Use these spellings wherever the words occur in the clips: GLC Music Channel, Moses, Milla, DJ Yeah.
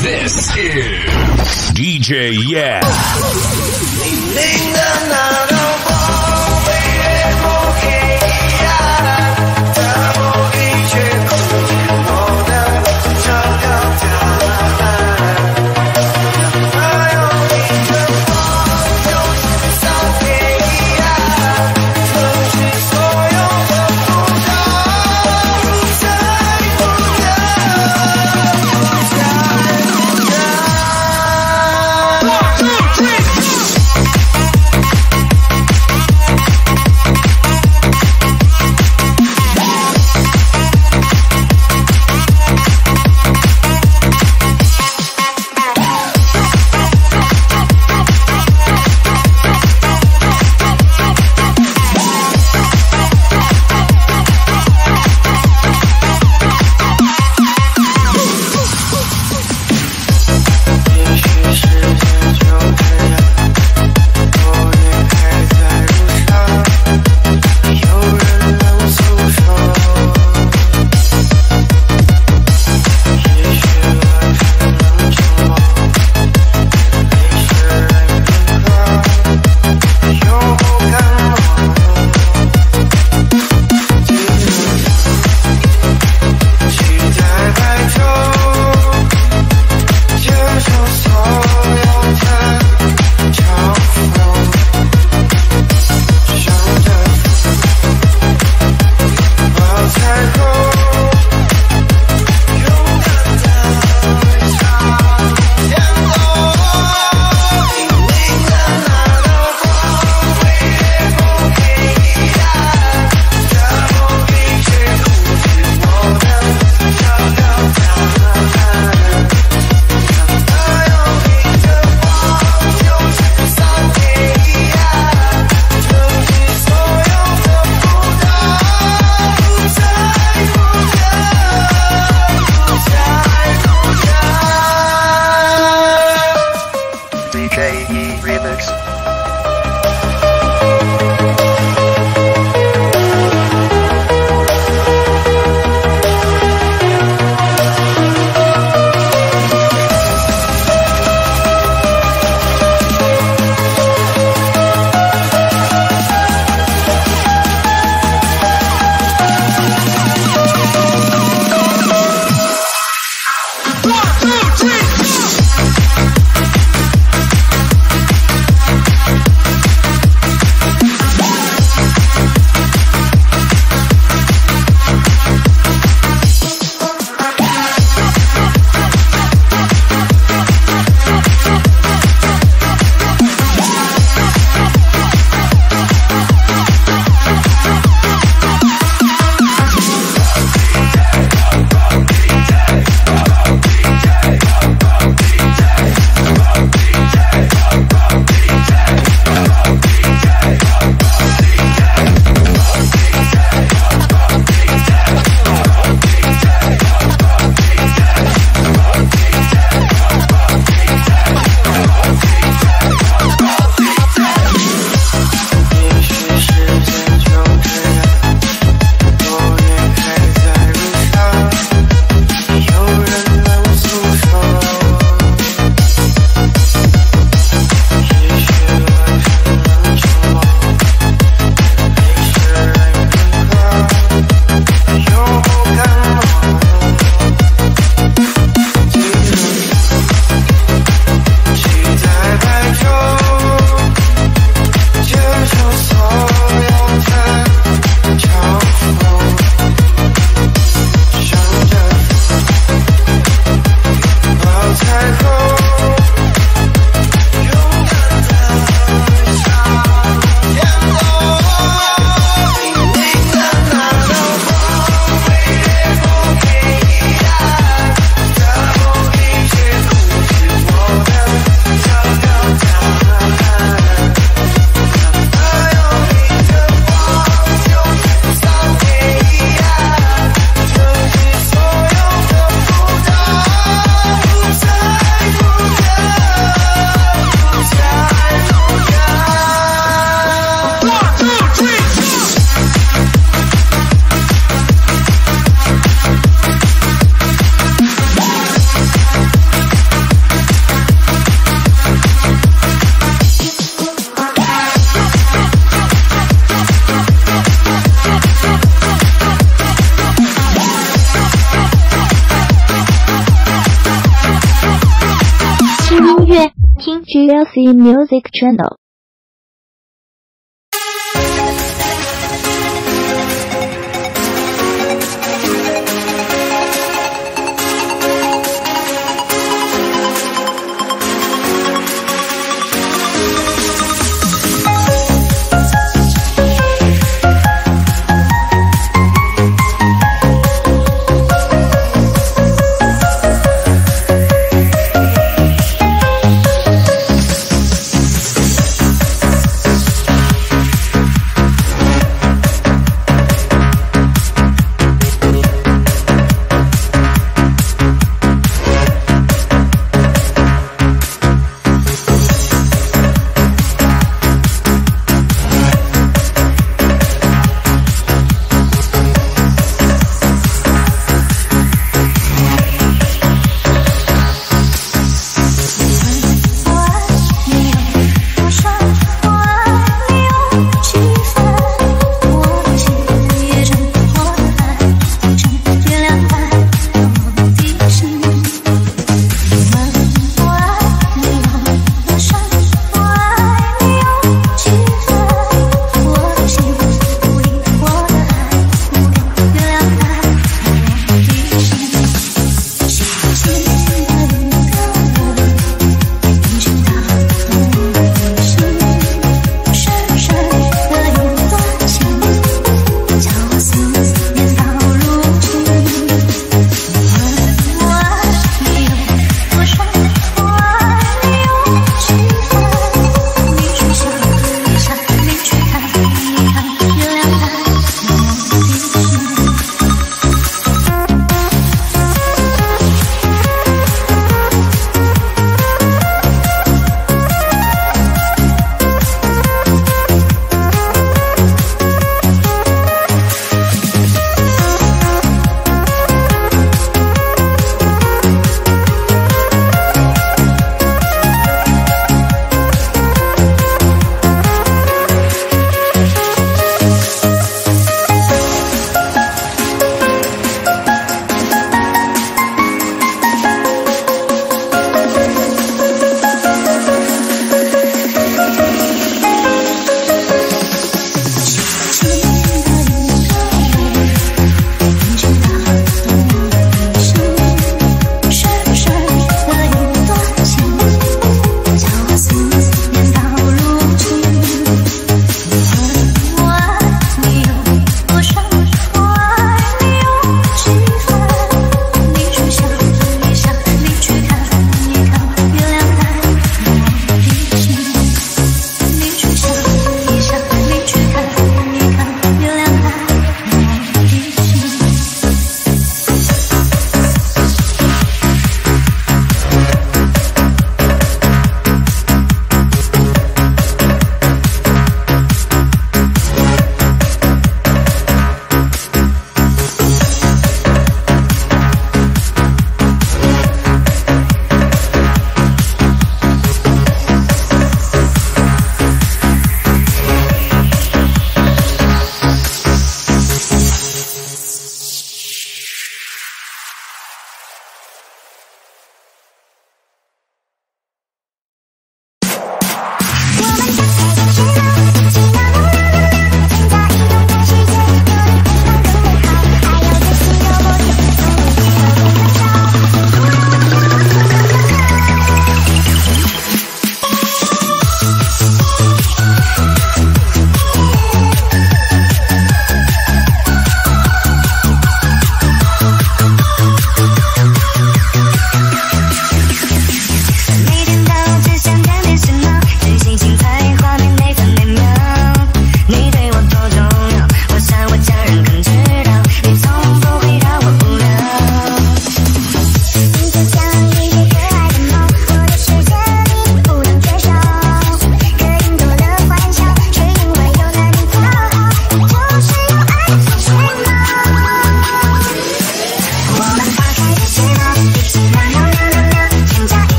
This is DJ Yeah. GLC Music Channel.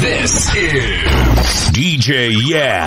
This is DJ Yeah.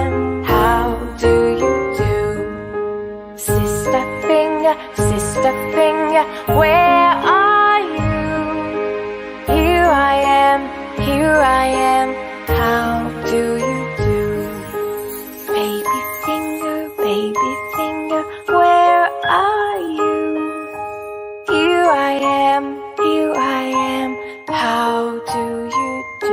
how do you do? Sister finger, where are you? Here I am, how do you do? Baby finger, where are you? Here I am, how do you do?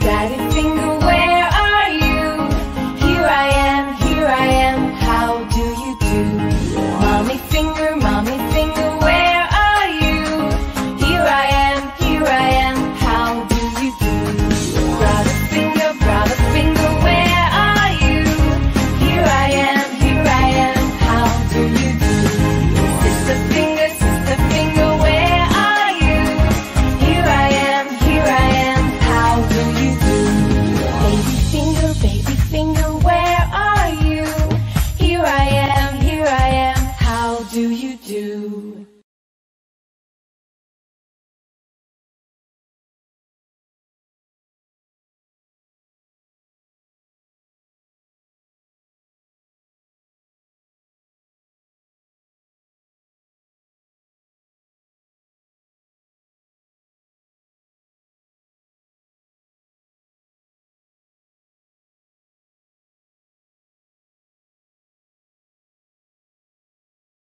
Daddy